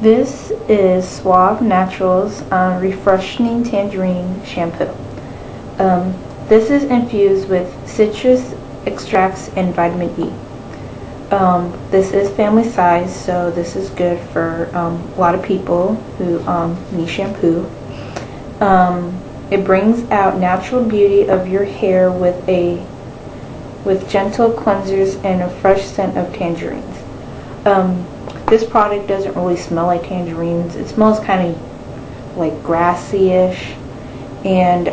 This is Suave Naturals Refreshing Tangerine Shampoo. This is infused with citrus extracts and vitamin E. This is family size, so this is good for a lot of people who need shampoo. It brings out natural beauty of your hair with gentle cleansers and a fresh scent of tangerines. This product doesn't really smell like tangerines. It smells kind of like grassy-ish, and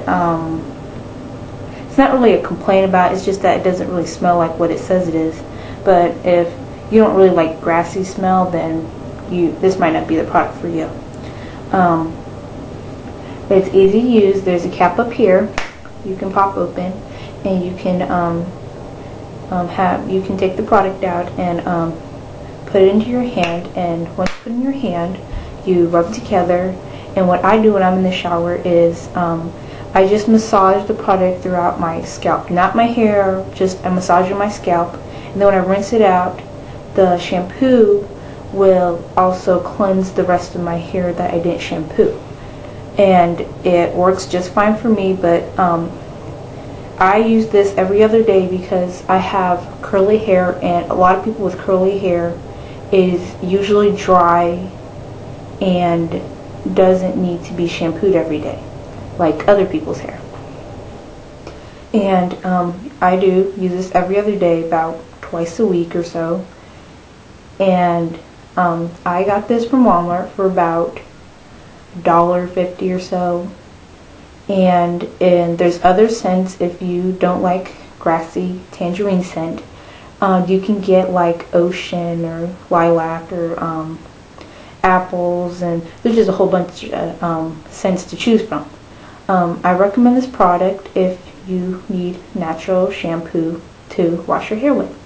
it's not really a complaint about it. It's just that it doesn't really smell like what it says it is. But if you don't really like grassy smell, then this might not be the product for you. It's easy to use. There's a cap up here you can pop open, and you can take the product out and put it into your hand, and once you put it in your hand, you rub it together. And what I do when I'm in the shower is I just massage the product throughout my scalp, not my hair, just I'm massaging my scalp. And then when I rinse it out, the shampoo will also cleanse the rest of my hair that I didn't shampoo. And it works just fine for me, but I use this every other day because I have curly hair, and a lot of people with curly hair is usually dry and doesn't need to be shampooed every day like other people's hair. And I do use this every other day, about twice a week or so. And I got this from Walmart for about $1.50 or so. And there's other scents. If you don't like grassy tangerine scent, you can get like ocean or lilac or apples, and there's just a whole bunch of scents to choose from. I recommend this product if you need natural shampoo to wash your hair with.